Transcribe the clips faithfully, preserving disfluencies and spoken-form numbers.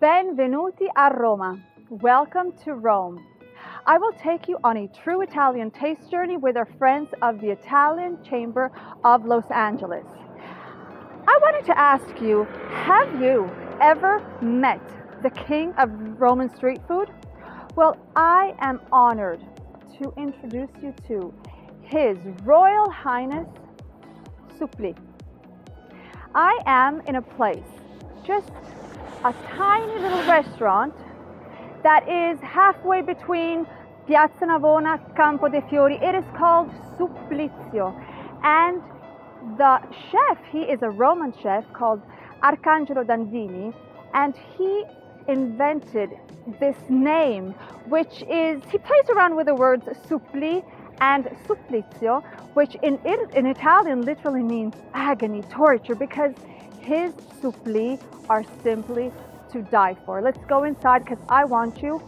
Benvenuti a Roma. Welcome to Rome. I will take you on a true Italian taste journey with our friends of the Italian Chamber of Los Angeles. I wanted to ask you, have you ever met the king of Roman street food? Well, I am honored to introduce you to His Royal Highness Supplì. I am in a place, just a tiny little restaurant that is halfway between Piazza Navona, Campo de' Fiori. It is called Supplizio, and the chef, he is a Roman chef called Arcangelo Dandini, and he invented this name, which is, he plays around with the words supplì and supplizio, which in, in Italian literally means agony, torture, because his supplì are simply to die for. Let's go inside because I want you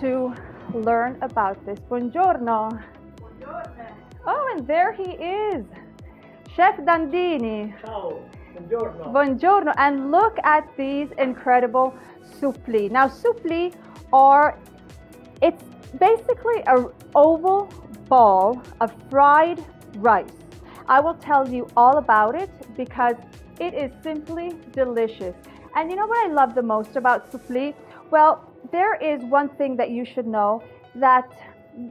to learn about this. Buongiorno. Buongiorno. Oh, and there he is, Chef Dandini. Ciao. Buongiorno. Buongiorno. And look at these incredible supplì. Now, supplì are, it's basically an oval ball of fried rice. I will tell you all about it because it is simply delicious. And you know what I love the most about supplì? Well, there is one thing that you should know, that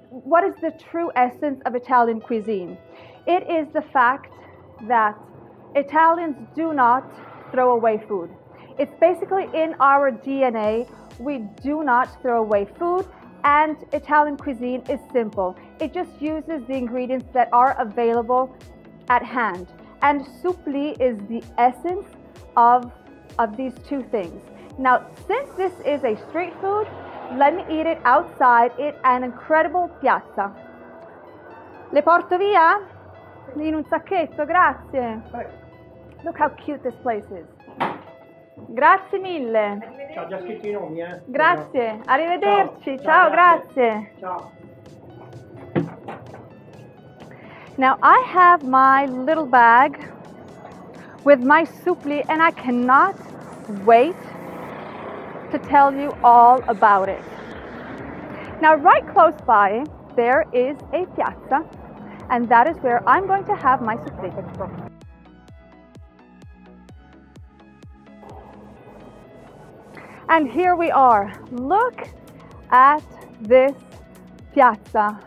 what is the true essence of Italian cuisine? It is the fact that Italians do not throw away food. It's basically in our D N A. We do not throw away food, and Italian cuisine is simple. It just uses the ingredients that are available at hand. And supplì is the essence of, of these two things. Now, since this is a street food, let me eat it outside in an incredible piazza. Le porto via? In un sacchetto, grazie. Look how cute this place is. Grazie mille. Ciao, già scritto I nomi, eh? Grazie, arrivederci. Ciao, ciao, ciao, grazie. Ciao. Now I have my little bag with my supplì, and I cannot wait to tell you all about it. Now, right close by, there is a piazza, and that is where I'm going to have my supplì. And here we are. Look at this piazza.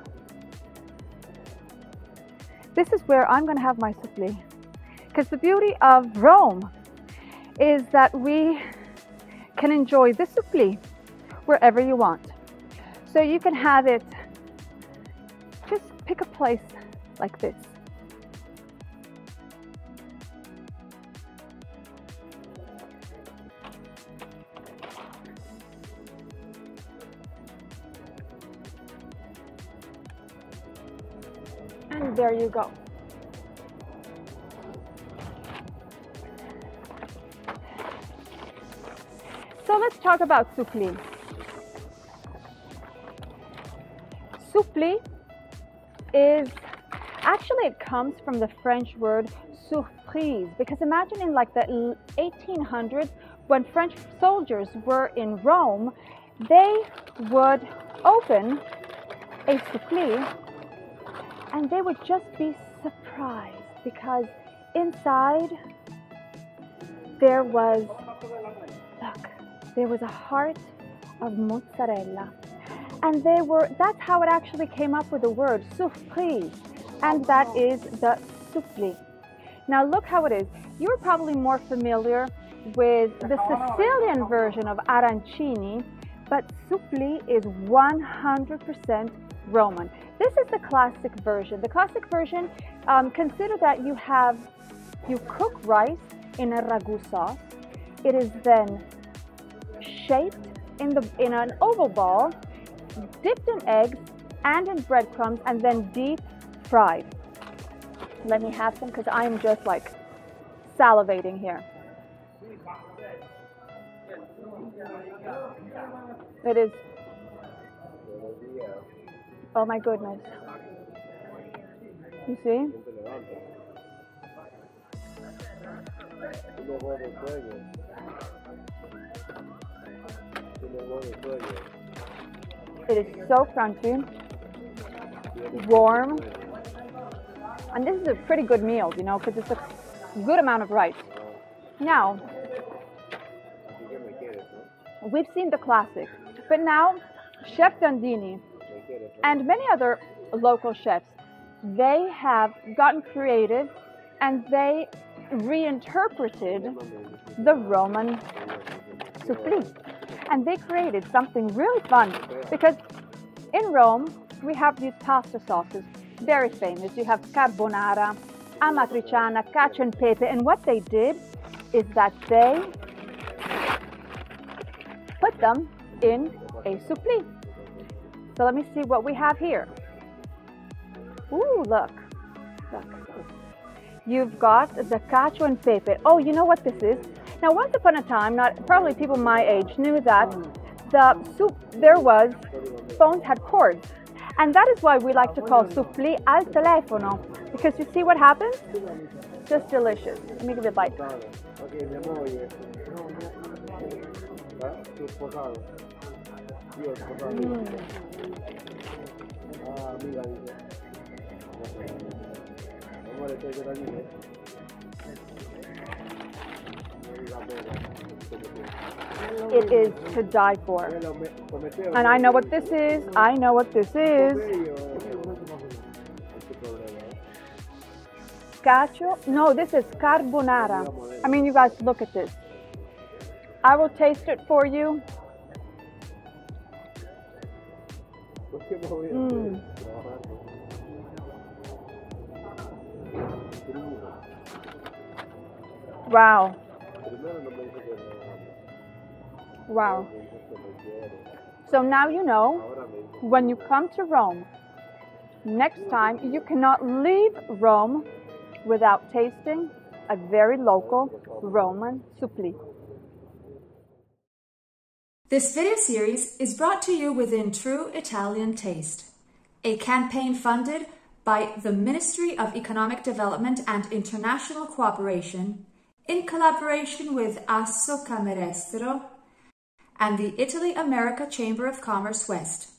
This is where I'm going to have my supplì. Because the beauty of Rome is that we can enjoy this supplì wherever you want. So you can have it, just pick a place like this. And there you go. So let's talk about supplì. Supplì is actually, it comes from the French word surprise, because imagine in like the eighteen hundreds when French soldiers were in Rome, they would open a supplì and they would just be surprised because inside there was, look, there was a heart of mozzarella. And they were, that's how it actually came up with the word supplì, and that is the supplì. Now look how it is. You're probably more familiar with the Sicilian version of arancini, but supplì is one hundred percent Roman. This is the classic version. The classic version, um, consider that you have, you cook rice in a ragu sauce. It is then shaped in, the, in an oval ball, dipped in eggs and in breadcrumbs, and then deep fried. Let me have some because I'm just like salivating here. It is, oh my goodness. You see? It is so crunchy, warm, and this is a pretty good meal, you know, because it's a good amount of rice. Now, we've seen the classic, but now Chef Dandini and many other local chefs, they have gotten creative and they reinterpreted the Roman supplì. And they created something really fun, because in Rome we have these pasta sauces, very famous. You have carbonara, amatriciana, cacio e pepe, and what they did is that they put them in a supplì. So let me see what we have here. Ooh, look, look. You've got the cacio e pepe. Oh, you know what this is? Now, once upon a time, not probably people my age knew that the soup, there was, phones had cords. And that is why we like to call supplì al telefono, because you see what happens? Just delicious. Let me give you a bite. Mm. It is to die for. And I know what this is. I know what this is. Cacio? No, this is carbonara. I mean, you guys, look at this. I will taste it for you. Mm. Wow. Wow. So now you know, when you come to Rome, next time you cannot leave Rome without tasting a very local Roman supplì. This video series is brought to you within True Italian Taste, a campaign funded by the Ministry of Economic Development and International Cooperation in collaboration with Asso Camere Estero and the Italy-America Chamber of Commerce West.